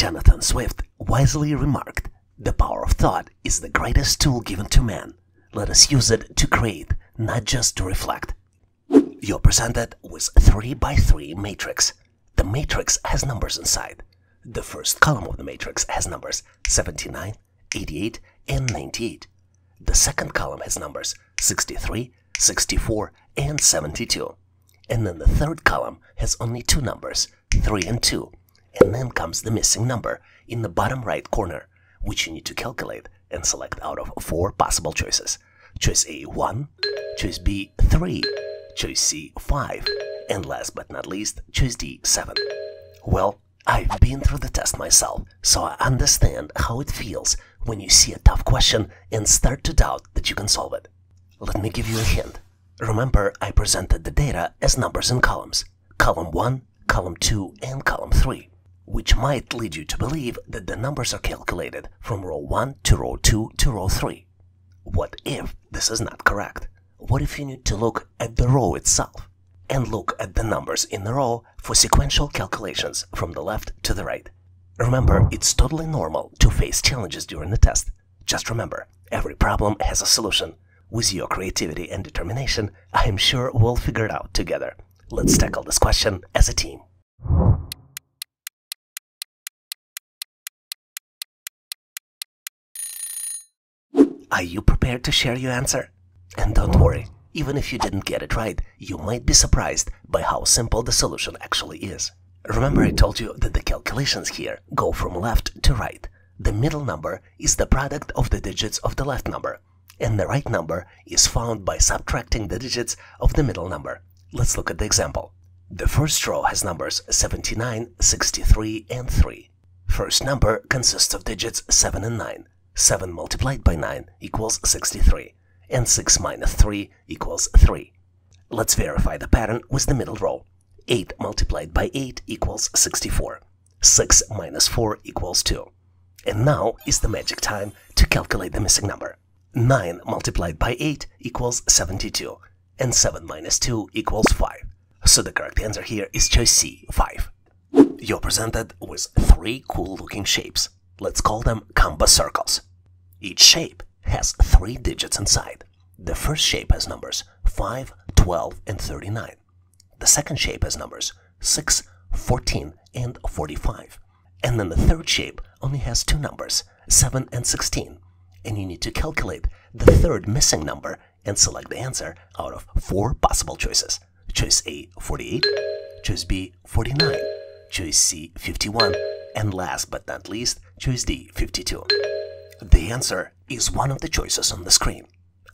Jonathan Swift wisely remarked, "The power of thought is the greatest tool given to man. Let us use it to create, not just to reflect." You're presented with 3x3 matrix. The matrix has numbers inside. The first column of the matrix has numbers 79, 88, and 98. The second column has numbers 63, 64, and 72. And then the third column has only two numbers, 3 and 2. And then comes the missing number in the bottom right corner, which you need to calculate and select out of 4 possible choices. Choice A, 1, choice B, 3, choice C, 5, and last but not least, choice D, 7. Well, I've been through the test myself, so I understand how it feels when you see a tough question and start to doubt that you can solve it. Let me give you a hint. Remember, I presented the data as numbers and columns. Column 1, column 2, and column 3. Which might lead you to believe that the numbers are calculated from row 1 to row 2 to row 3. What if this is not correct? What if you need to look at the row itself and look at the numbers in the row for sequential calculations from the left to the right? Remember, it's totally normal to face challenges during the test. Just remember, every problem has a solution. With your creativity and determination, I am sure we'll figure it out together. Let's tackle this question as a team. Are you prepared to share your answer? And don't worry, even if you didn't get it right, you might be surprised by how simple the solution actually is. Remember, I told you that the calculations here go from left to right. The middle number is the product of the digits of the left number, and the right number is found by subtracting the digits of the middle number. Let's look at the example. The first row has numbers 79, 63, and 3. First number consists of digits 7 and 9. 7 multiplied by 9 equals 63, and 6 minus 3 equals 3. Let's verify the pattern with the middle row. 8 multiplied by 8 equals 64. 6 minus 4 equals 2. And now is the magic time to calculate the missing number. 9 multiplied by 8 equals 72, and 7 minus 2 equals 5. So the correct answer here is choice C, 5. You're presented with 3 cool-looking shapes. Let's call them Canva circles. Each shape has 3 digits inside. The first shape has numbers 5, 12, and 39. The second shape has numbers 6, 14, and 45. And then the third shape only has 2 numbers, 7 and 16. And you need to calculate the third missing number and select the answer out of 4 possible choices. Choice A, 48, choice B, 49, choice C, 51, and last but not least, choice D, 52. The answer is one of the choices on the screen.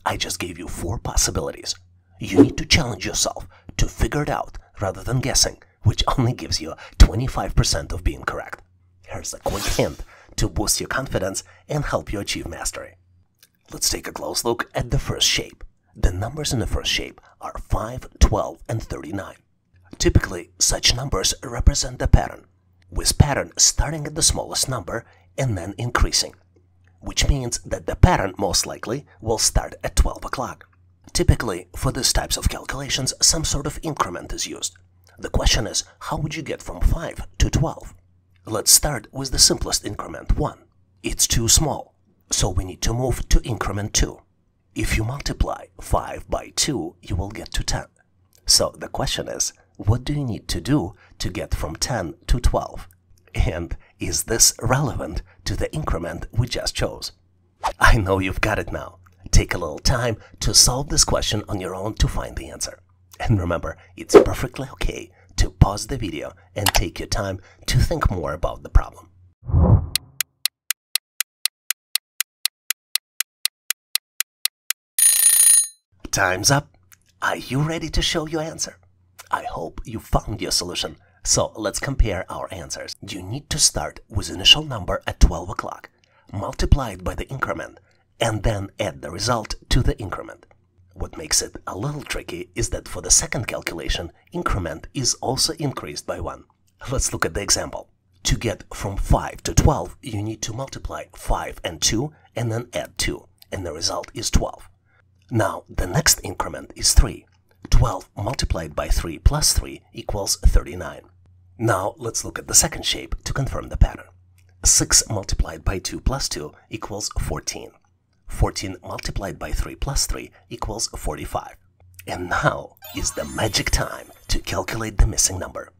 I just gave you 4 possibilities. You need to challenge yourself to figure it out rather than guessing, which only gives you 25% of being correct. Here's a quick hint to boost your confidence and help you achieve mastery. Let's take a close look at the first shape. The numbers in the first shape are 5, 12, and 39. Typically, such numbers represent the pattern, with pattern starting at the smallest number and then increasing, which means that the pattern most likely will start at 12 o'clock. Typically, for these types of calculations, some sort of increment is used. The question is, how would you get from 5 to 12? Let's start with the simplest increment, 1. It's too small, so we need to move to increment 2. If you multiply 5 by 2, you will get to 10. So the question is, what do you need to do to get from 10 to 12? And is this relevant to the increment we just chose? I know you've got it now. Take a little time to solve this question on your own to find the answer. And remember, it's perfectly okay to pause the video and take your time to think more about the problem. Time's up. Are you ready to show your answer? I hope you found your solution, so let's compare our answers. You need to start with initial number at 12 o'clock, multiply it by the increment, and then add the result to the increment. What makes it a little tricky is that for the second calculation, increment is also increased by 1. Let's look at the example. To get from 5 to 12, you need to multiply 5 and 2, and then add 2, and the result is 12. Now, the next increment is 3. 12 multiplied by 3 plus 3 equals 39. Now let's look at the second shape to confirm the pattern. 6 multiplied by 2 plus 2 equals 14. 14 multiplied by 3 plus 3 equals 45. And now is the magic time to calculate the missing number.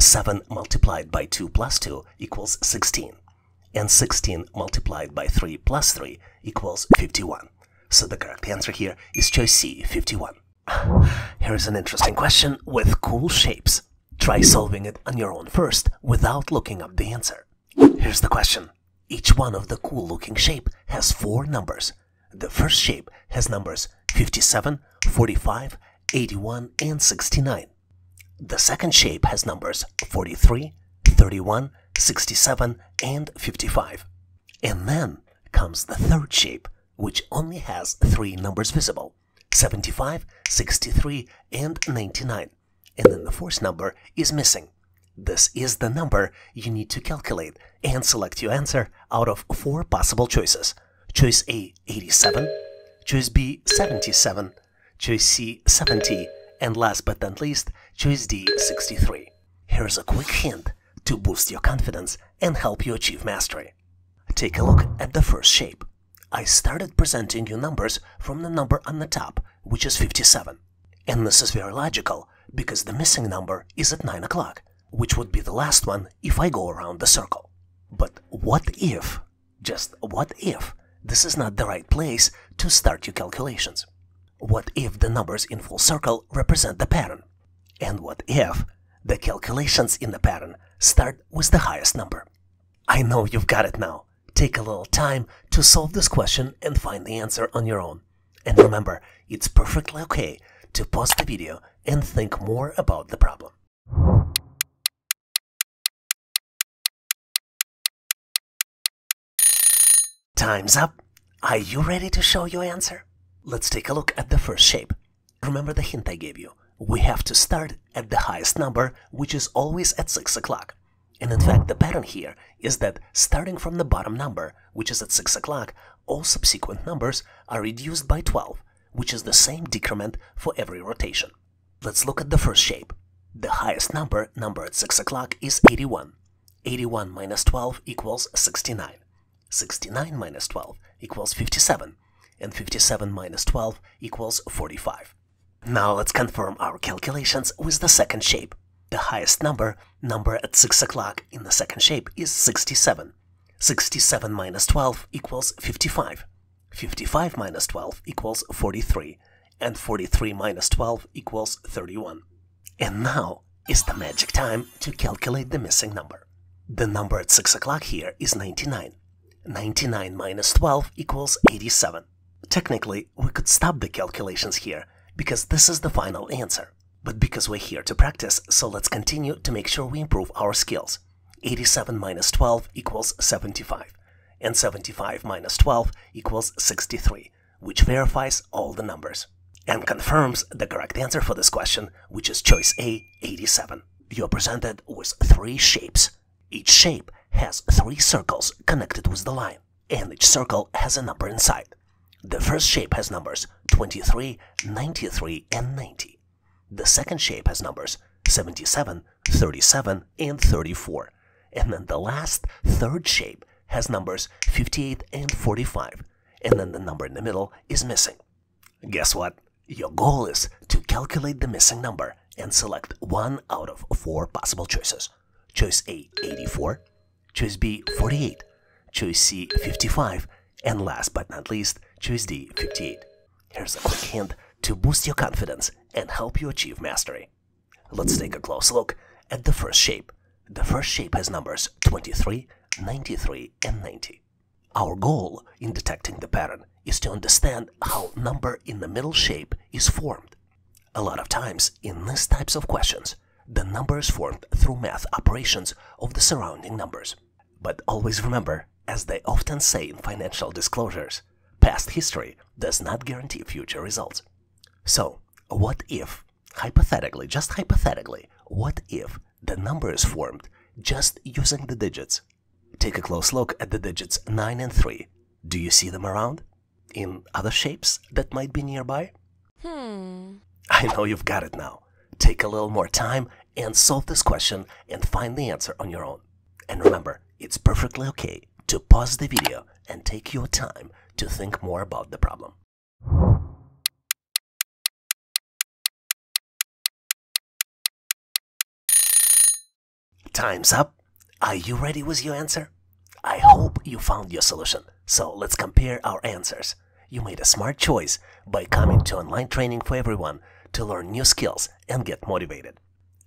7 multiplied by 2 plus 2 equals 16. And 16 multiplied by 3 plus 3 equals 51. So the correct answer here is choice C, 51. Here is an interesting question with cool shapes. Try solving it on your own first without looking up the answer. Here's the question. Each one of the cool looking shape has 4 numbers. The first shape has numbers 57, 45, 81, and 69. The second shape has numbers 43, 31, 67, and 55. And then comes the third shape, which only has 3 numbers visible: 75, 63, and 99. And then the fourth number is missing. This is the number you need to calculate and select your answer out of 4 possible choices. Choice A, 87, choice B, 77, choice C, 70, and last but not least, choice D, 63. Here's a quick hint to boost your confidence and help you achieve mastery. Take a look at the first shape. I started presenting you numbers from the number on the top, which is 57. And this is very logical, because the missing number is at 9 o'clock, which would be the last one if I go around the circle. But what if, just what if, this is not the right place to start your calculations? What if the numbers in full circle represent the pattern? And what if the calculations in the pattern start with the highest number? I know you've got it now. Take a little time to solve this question and find the answer on your own. And remember, it's perfectly okay to pause the video and think more about the problem. Time's up. Are you ready to show your answer? Let's take a look at the first shape. Remember the hint I gave you. We have to start at the highest number, which is always at 6 o'clock. And in fact, the pattern here is that starting from the bottom number, which is at 6 o'clock, all subsequent numbers are reduced by 12, which is the same decrement for every rotation. Let's look at the first shape. The highest number at 6 o'clock is 81. 81 minus 12 equals 69. 69 minus 12 equals 57. And 57 minus 12 equals 45. Now let's confirm our calculations with the second shape. The highest number at 6 o'clock in the second shape is 67. 67 minus 12 equals 55. 55 minus 12 equals 43. And 43 minus 12 equals 31. And now is the magic time to calculate the missing number. The number at 6 o'clock here is 99. 99 minus 12 equals 87. Technically, we could stop the calculations here, because this is the final answer. But because we're here to practice, so let's continue to make sure we improve our skills. 87 minus 12 equals 75, and 75 minus 12 equals 63, which verifies all the numbers and confirms the correct answer for this question, which is choice A, 87. You're presented with 3 shapes. Each shape has 3 circles connected with the line, and each circle has a number inside. The first shape has numbers 23, 93, and 90. The second shape has numbers 77, 37, and 34. And then the last, third shape has numbers 58 and 45. And then the number in the middle is missing. Guess what? Your goal is to calculate the missing number and select one out of 4 possible choices. Choice A, 84. Choice B, 48. Choice C, 55. And last but not least, choice D, 58. Here's a quick hint to boost your confidence and help you achieve mastery. Let's take a close look at the first shape. The first shape has numbers 23, 93, and 90. Our goal in detecting the pattern is to understand how number in the middle shape is formed. A lot of times in these types of questions, the number is formed through math operations of the surrounding numbers. But always remember, as they often say in financial disclosures, past history does not guarantee future results. So, what if, hypothetically, just hypothetically, what if the number is formed just using the digits? Take a close look at the digits 9 and 3. Do you see them around? In other shapes that might be nearby? I know you've got it now. Take a little more time and solve this question and find the answer on your own. And remember, it's perfectly okay to pause the video and take your time to think more about the problem. Time's up. Are you ready with your answer? I hope you found your solution. So let's compare our answers. You made a smart choice by coming to online training for everyone to learn new skills and get motivated.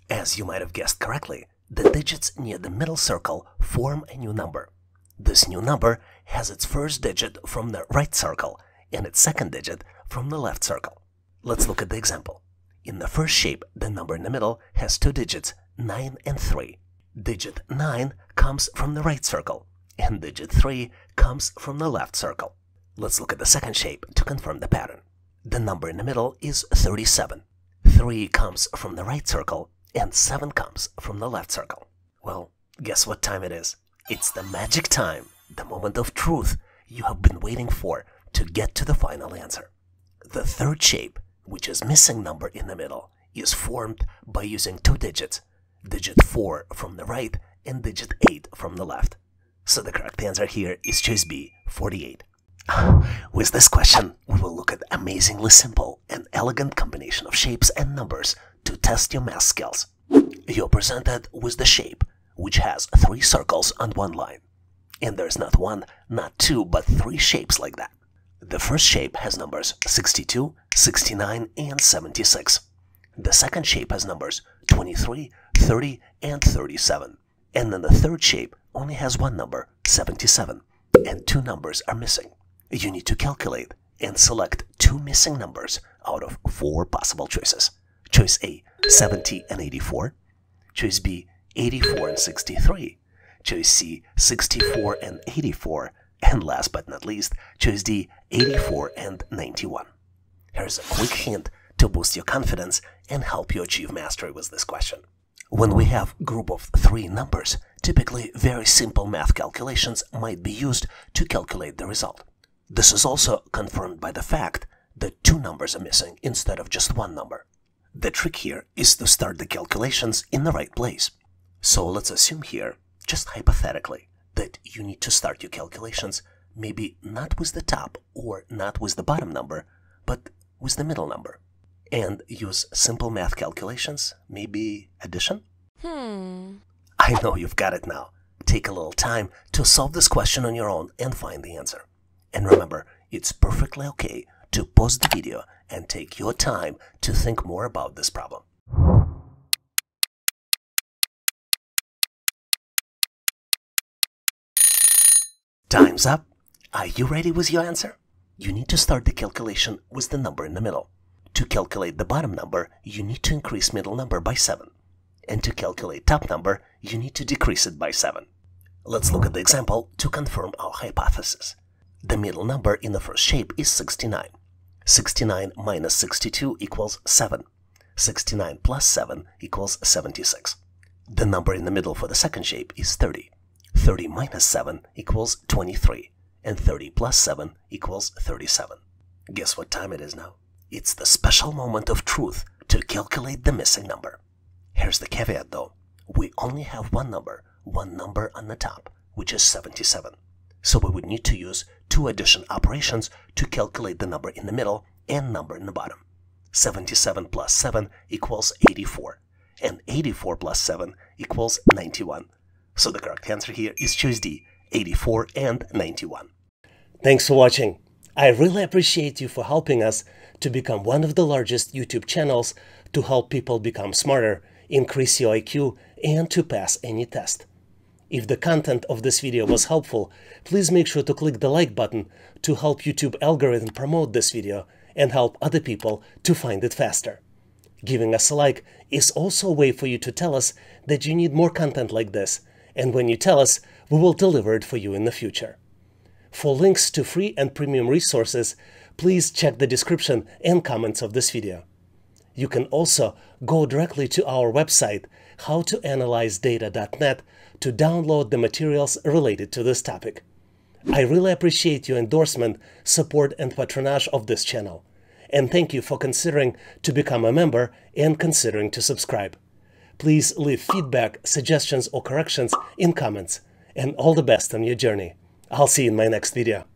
As you might have guessed correctly, the digits near the middle circle form a new number. This new number has its first digit from the right circle and its second digit from the left circle. Let's look at the example. In the first shape, the number in the middle has two digits, 9 and 3. Digit 9 comes from the right circle, and digit 3 comes from the left circle. Let's look at the second shape to confirm the pattern. The number in the middle is 37. 3 comes from the right circle, and 7 comes from the left circle. Well, guess what time it is? It's the magic time, the moment of truth you have been waiting for to get to the final answer. The third shape, which is missing number in the middle, is formed by using two digits, digit 4 from the right and digit 8 from the left. So the correct answer here is choice B, 48. With this question, we will look at amazingly simple and elegant combination of shapes and numbers to test your math skills. You're presented with the shape, which has 3 circles on one line. And there's not one, not two, but 3 shapes like that. The first shape has numbers 62, 69, and 76. The second shape has numbers 23, 30, and 37. And then the third shape only has one number, 77, and 2 numbers are missing. You need to calculate and select 2 missing numbers out of 4 possible choices. Choice A, 70 and 84. Choice B, 84 and 63. Choice C, 64 and 84. And last but not least, choice D, 84 and 91. Here's a quick hint to boost your confidence and help you achieve mastery with this question. When we have a group of 3 numbers, typically very simple math calculations might be used to calculate the result. This is also confirmed by the fact that 2 numbers are missing instead of just 1 number. The trick here is to start the calculations in the right place. So let's assume here, just hypothetically, that you need to start your calculations maybe not with the top or not with the bottom number, but with the middle number. And use simple math calculations, maybe addition? I know you've got it now. Take a little time to solve this question on your own and find the answer. And remember, it's perfectly okay to pause the video and take your time to think more about this problem. Time's up. Are you ready with your answer? You need to start the calculation with the number in the middle. To calculate the bottom number, you need to increase middle number by 7. And to calculate top number, you need to decrease it by 7. Let's look at the example to confirm our hypothesis. The middle number in the first shape is 69. 69 minus 62 equals 7. 69 plus 7 equals 76. The number in the middle for the second shape is 30. 30 minus 7 equals 23. And 30 plus 7 equals 37. Guess what time it is now? It's the special moment of truth to calculate the missing number. Here's the caveat though. We only have one number on the top, which is 77. So we would need to use 2 addition operations to calculate the number in the middle and number in the bottom. 77 plus 7 equals 84, and 84 plus 7 equals 91. So the correct answer here is choice D, 84 and 91. Thanks for watching. I really appreciate you for helping us to become one of the largest YouTube channels to help people become smarter, increase your IQ, and to pass any test. If the content of this video was helpful, please make sure to click the like button to help YouTube algorithm promote this video and help other people to find it faster. Giving us a like is also a way for you to tell us that you need more content like this, and when you tell us, we will deliver it for you in the future. For links to free and premium resources, please check the description and comments of this video. You can also go directly to our website, howtoanalyzedata.net, to download the materials related to this topic. I really appreciate your endorsement, support, and patronage of this channel. And thank you for considering to become a member and considering to subscribe. Please leave feedback, suggestions or corrections in comments. And all the best on your journey. I'll see you in my next video.